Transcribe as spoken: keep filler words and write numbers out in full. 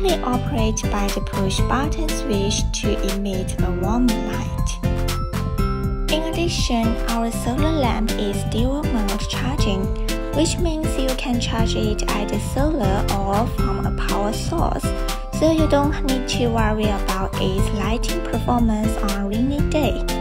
simply operate by the push-button switch to emit a warm light. In addition, our solar lamp is dual mode charging, which means you can charge it either solar or from a power source, so you don't need to worry about its lighting performance on a rainy day.